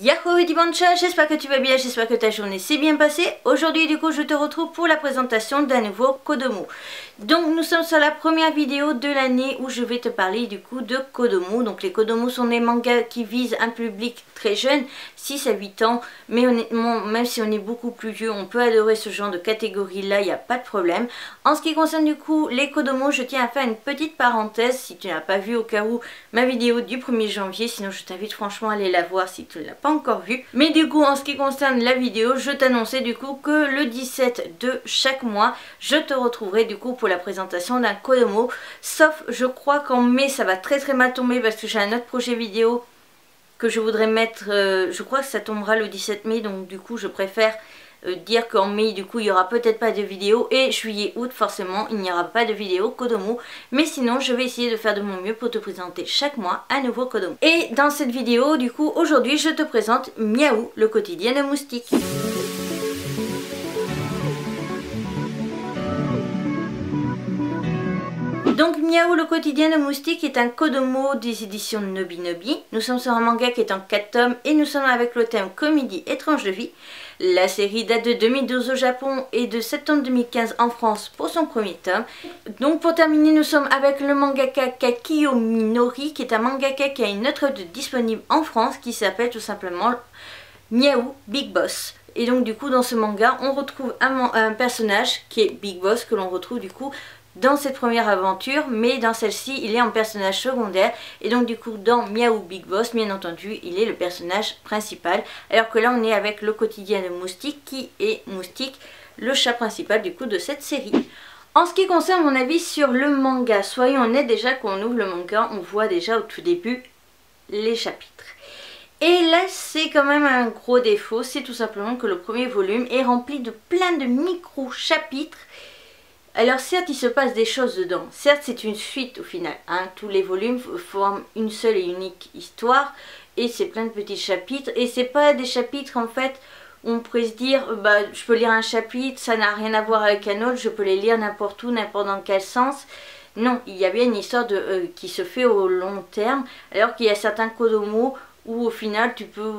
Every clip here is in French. Yahoo Dibancha, j'espère que tu vas bien, j'espère que ta journée s'est bien passée. Aujourd'hui du coup je te retrouve pour la présentation d'un nouveau Kodomo. Donc nous sommes sur la première vidéo de l'année où je vais te parler du coup de Kodomo. Donc les Kodomo sont des mangas qui visent un public très jeune, 6 à 8 ans. Mais honnêtement, même si on est beaucoup plus vieux, on peut adorer ce genre de catégorie là, il n'y a pas de problème. En ce qui concerne du coup les Kodomo, je tiens à faire une petite parenthèse si tu n'as pas vu au cas où ma vidéo du 1er janvier. Sinon je t'invite franchement à aller la voir si tu l'as pas encore vu. Mais du coup en ce qui concerne la vidéo, je t'annonçais du coup que le 17 de chaque mois je te retrouverai du coup pour la présentation d'un Kodomo, sauf je crois qu'en mai ça va très mal tomber parce que j'ai un autre projet vidéo que je voudrais mettre, je crois que ça tombera le 17 mai, donc du coup je préfère dire qu'en mai du coup il n'y aura peut-être pas de vidéo, et juillet août forcément il n'y aura pas de vidéo Kodomo, mais sinon je vais essayer de faire de mon mieux pour te présenter chaque mois un nouveau Kodomo. Et dans cette vidéo du coup aujourd'hui je te présente Miaou le quotidien de Moustic. Donc Miaou le quotidien de Moustic est un Kodomo des éditions Nobi Nobi. Nous sommes sur un manga qui est en 4 tomes et nous sommes avec le thème comédie étrange de vie. La série date de 2012 au Japon et de septembre 2015 en France pour son premier tome. Donc pour terminer nous sommes avec le mangaka Kakiyo Minori qui est un mangaka qui a une autre œuvre disponible en France qui s'appelle tout simplement Miaou Big Boss. Et donc du coup dans ce manga on retrouve un personnage qui est Big Boss, que l'on retrouve du coup dans cette première aventure, mais dans celle-ci il est un personnage secondaire, et donc du coup dans Miaou Big Boss bien entendu il est le personnage principal, alors que là on est avec le quotidien de Moustic qui est Moustic, le chat principal du coup de cette série. En ce qui concerne mon avis sur le manga, soyons honnêtes, déjà quand on ouvre le manga on voit déjà au tout début les chapitres. Et là c'est quand même un gros défaut, c'est tout simplement que le premier volume est rempli de plein de micro-chapitres. Alors certes il se passe des choses dedans, certes c'est une suite au final, hein. Tous les volumes forment une seule et unique histoire et c'est plein de petits chapitres, et c'est pas des chapitres en fait où on pourrait se dire bah je peux lire un chapitre, ça n'a rien à voir avec un autre, je peux les lire n'importe où, n'importe dans quel sens. Non, il y a bien une histoire de, qui se fait au long terme, alors qu'il y a certains Kodomo où au final tu peux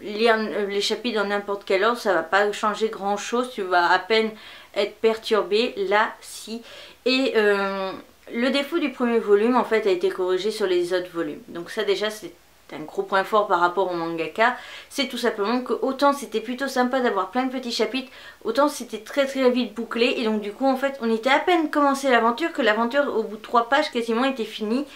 lire les chapitres dans n'importe quel ordre, ça va pas changer grand chose, tu vas à peine être perturbé. Là si, et le défaut du premier volume en fait a été corrigé sur les autres volumes, donc ça déjà c'est un gros point fort par rapport au mangaka. C'est tout simplement que autant c'était plutôt sympa d'avoir plein de petits chapitres, autant c'était très vite bouclé, et donc du coup en fait on était à peine commencé l'aventure que l'aventure au bout de 3 pages quasiment était finie.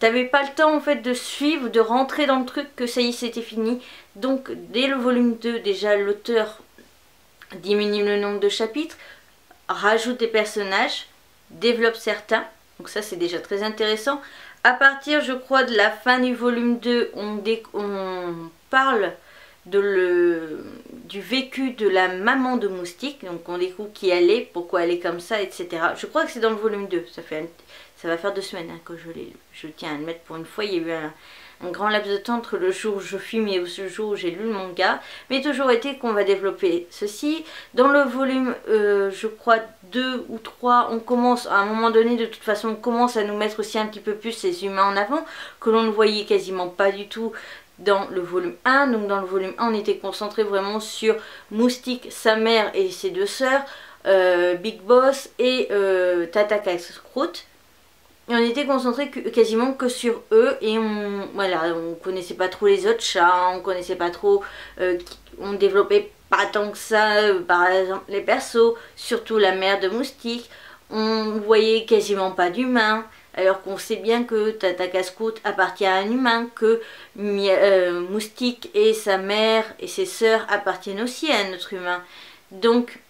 T'avais pas le temps en fait de suivre, de rentrer dans le truc que ça y est c'était fini. Donc dès le volume 2 déjà l'auteur diminue le nombre de chapitres, rajoute des personnages, développe certains, donc ça c'est déjà très intéressant. À partir je crois de la fin du volume 2 on parle de du vécu de la maman de Moustic, donc on découvre qui elle est, pourquoi elle est comme ça, etc. Je crois que c'est dans le volume 2, ça va faire 2 semaines hein, que je l'ai lu. Je tiens à admettre pour une fois, il y a eu un grand laps de temps entre le jour où je filme et le jour où j'ai lu le manga. Mais toujours été qu'on va développer ceci. Dans le volume, je crois, 2 ou 3, on commence, à un moment donné, de toute façon, on commence à nous mettre aussi un petit peu plus ces humains en avant, que l'on ne voyait quasiment pas du tout dans le volume 1. Donc dans le volume 1, on était concentré vraiment sur Moustic, sa mère et ses 2 sœurs, Big Boss et Tata Casse-croûte. Et on était concentré quasiment que sur eux, et on, voilà, on connaissait pas trop les autres chats, on connaissait pas trop, on développait pas tant que ça, par exemple les persos, surtout la mère de Moustic, on voyait quasiment pas d'humains, alors qu'on sait bien que Tata Casse-croûte appartient à un humain, que Moustic et sa mère et ses sœurs appartiennent aussi à un autre humain. Donc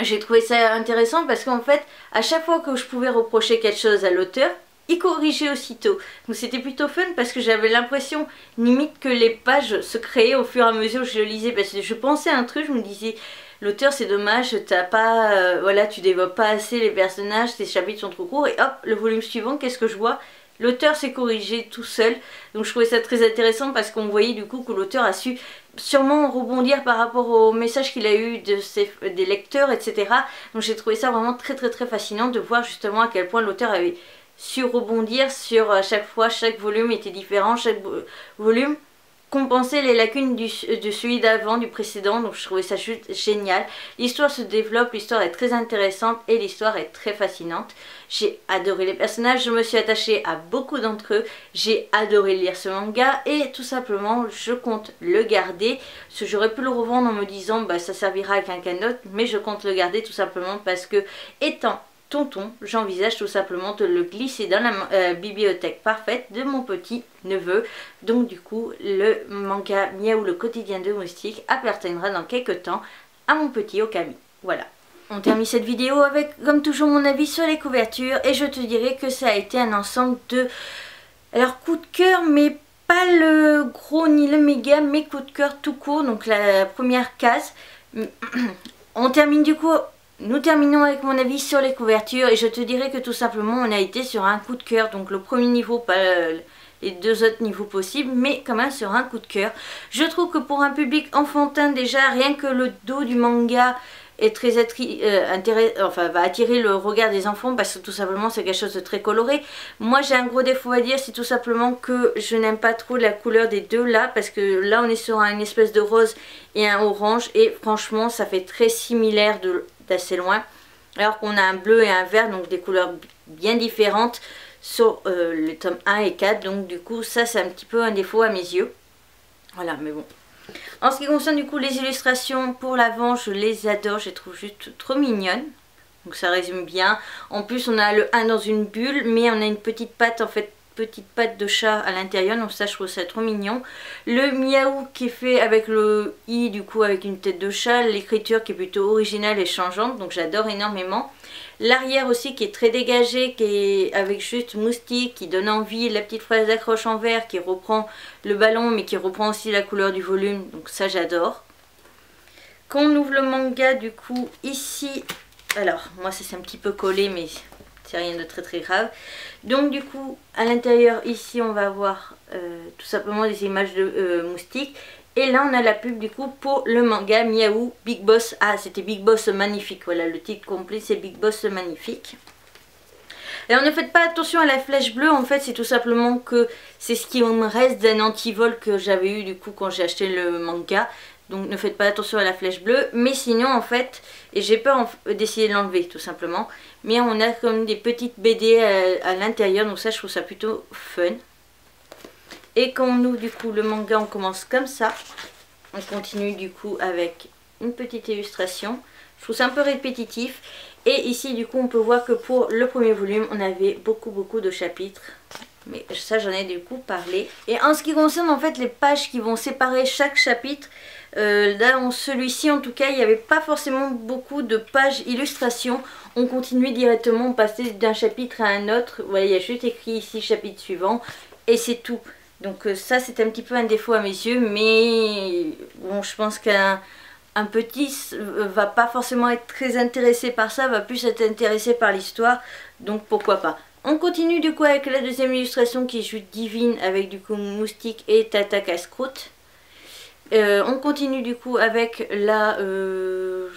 j'ai trouvé ça intéressant parce qu'en fait, à chaque fois que je pouvais reprocher quelque chose à l'auteur, il corrigeait aussitôt. Donc c'était plutôt fun parce que j'avais l'impression limite que les pages se créaient au fur et à mesure que je le lisais. Parce que je pensais à un truc, je me disais, l'auteur c'est dommage, t'as pas, voilà, tu développes pas assez les personnages, tes chapitres sont trop courts, et hop, le volume suivant, qu'est-ce que je vois ? L'auteur s'est corrigé tout seul, donc je trouvais ça très intéressant parce qu'on voyait du coup que l'auteur a su sûrement rebondir par rapport au message qu'il a eu des lecteurs, etc. Donc j'ai trouvé ça vraiment très fascinant de voir justement à quel point l'auteur avait su rebondir sur à chaque fois, chaque volume était différent, chaque volume compenser les lacunes de celui d'avant, du précédent, donc je trouvais ça juste génial. L'histoire se développe, l'histoire est très intéressante et l'histoire est très fascinante. J'ai adoré les personnages, je me suis attachée à beaucoup d'entre eux, j'ai adoré lire ce manga et tout simplement je compte le garder. J'aurais pu le revendre en me disant bah ça servira à quelqu'un d'autre, mais je compte le garder tout simplement parce que étant tonton, j'envisage tout simplement de le glisser dans la bibliothèque parfaite de mon petit neveu. Donc du coup, le manga Miaou le quotidien de Moustic appartiendra dans quelques temps à mon petit Okami. Voilà. On termine cette vidéo avec, comme toujours, mon avis sur les couvertures. Et je te dirais que ça a été un ensemble de... Alors, coup de cœur, mais pas le gros ni le méga, mais coup de cœur tout court. Donc la première case. On termine du coup... Nous terminons avec mon avis sur les couvertures et je te dirais que tout simplement on a été sur un coup de cœur, donc le premier niveau, pas les deux autres niveaux possibles, mais quand même sur un coup de cœur. Je trouve que pour un public enfantin déjà, rien que le dos du manga est très va attirer le regard des enfants parce que tout simplement c'est quelque chose de très coloré. Moi j'ai un gros défaut à dire, c'est tout simplement que je n'aime pas trop la couleur des deux là, parce que là on est sur une espèce de rose et un orange et franchement ça fait très similaire de... assez loin, alors qu'on a un bleu et un vert, donc des couleurs bien différentes sur les tomes 1 et 4, donc du coup ça c'est un petit peu un défaut à mes yeux, voilà, mais bon. En ce qui concerne du coup les illustrations pour l'avant, je les adore, je les trouve juste trop mignonnes, donc ça résume bien. En plus on a le 1 dans une bulle, mais on a une petite patte en fait, petite patte de chat à l'intérieur, donc ça je trouve ça trop mignon. Le miaou qui est fait avec le i du coup avec une tête de chat, l'écriture qui est plutôt originale et changeante, donc j'adore énormément. L'arrière aussi qui est très dégagé, qui est avec juste Moustic qui donne envie, la petite phrase d'accroche en vert qui reprend le ballon mais qui reprend aussi la couleur du volume, donc ça j'adore. Quand on ouvre le manga du coup ici, alors moi ça c'est un petit peu collé mais... rien de très grave, donc du coup à l'intérieur ici on va avoir tout simplement des images de Moustic et là on a la pub du coup pour le manga Miaou Big Boss, ah c'était Big Boss Magnifique, voilà le titre complet c'est Big Boss Magnifique. Alors ne faites pas attention à la flèche bleue, en fait c'est tout simplement que c'est ce qui me reste d'un antivol que j'avais eu du coup quand j'ai acheté le manga. Donc ne faites pas attention à la flèche bleue, mais sinon en fait, et j'ai peur d'essayer de l'enlever tout simplement, mais on a comme des petites BD à l'intérieur, donc ça je trouve ça plutôt fun. Et quand on ouvre du coup le manga, on commence comme ça, on continue du coup avec une petite illustration, je trouve ça un peu répétitif, et ici du coup on peut voir que pour le premier volume, on avait beaucoup de chapitres. Mais ça j'en ai du coup parlé. Et en ce qui concerne en fait les pages qui vont séparer chaque chapitre, dans celui-ci en tout cas il n'y avait pas forcément beaucoup de pages illustrations. On continuait directement, on passait d'un chapitre à un autre. Voilà, il y a juste écrit ici chapitre suivant et c'est tout. Donc ça c'est un petit peu un défaut à mes yeux, mais bon je pense qu'un petit va pas forcément être très intéressé par ça, va plus être intéressé par l'histoire, donc pourquoi pas. On continue du coup avec la deuxième illustration qui est juste divine avec du coup Moustic et Tata Casse-croûte. On continue du coup avec la... je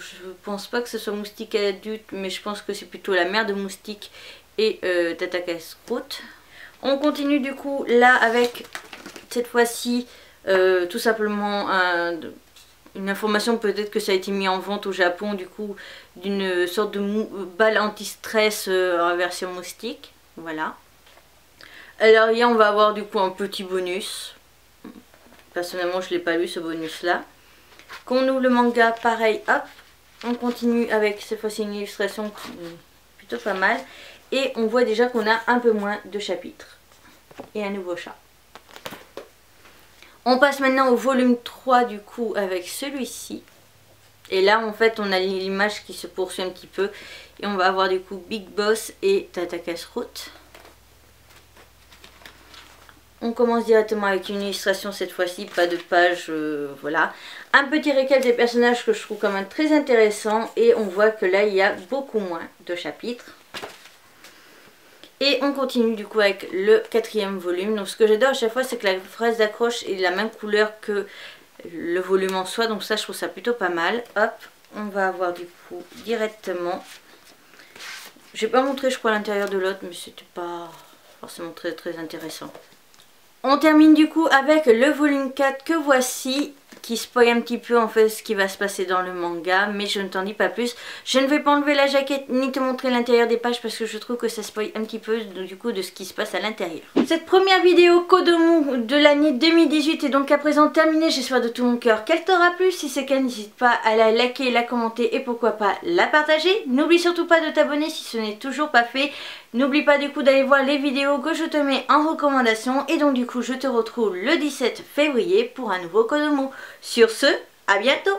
pense pas que ce soit Moustic à l'adulte, mais je pense que c'est plutôt la mère de Moustic et Tata Casse-croûte. On continue du coup là avec cette fois-ci tout simplement une information, peut-être que ça a été mis en vente au Japon du coup d'une sorte de balle anti-stress en version Moustic. Voilà. Alors là on va avoir du coup un petit bonus. Personnellement je ne l'ai pas lu ce bonus là. Quand on ouvre le manga pareil, hop. On continue avec cette fois-ci une illustration qui est plutôt pas mal. Et on voit déjà qu'on a un peu moins de chapitres. Et un nouveau chat. On passe maintenant au volume 3 du coup avec celui-ci. Et là en fait on a l'image qui se poursuit un petit peu. Et on va avoir du coup Big Boss et Tata Casse-croûte. On commence directement avec une illustration cette fois-ci, pas de page, voilà. Un petit récap des personnages que je trouve quand même très intéressant. Et on voit que là il y a beaucoup moins de chapitres. Et on continue du coup avec le quatrième volume. Donc ce que j'adore à chaque fois c'est que la phrase d'accroche est de la même couleur que le volume en soi. Donc ça je trouve ça plutôt pas mal. Hop, on va avoir du coup directement. Je n'ai pas montré je crois l'intérieur de l'autre mais c'était pas forcément très intéressant. On termine du coup avec le volume 4 que voici, qui spoil un petit peu en fait ce qui va se passer dans le manga, mais je ne t'en dis pas plus. Je ne vais pas enlever la jaquette ni te montrer l'intérieur des pages parce que je trouve que ça spoil un petit peu du coup de ce qui se passe à l'intérieur. Cette première vidéo Kodomo de l'année 2018 est donc à présent terminée. J'espère de tout mon cœur qu'elle t'aura plu. Si c'est le cas, n'hésite pas à la liker, la commenter et pourquoi pas la partager. N'oublie surtout pas de t'abonner si ce n'est toujours pas fait. N'oublie pas du coup d'aller voir les vidéos que je te mets en recommandation. Et donc du coup je te retrouve le 17 février pour un nouveau Kodomo. Sur ce, à bientôt!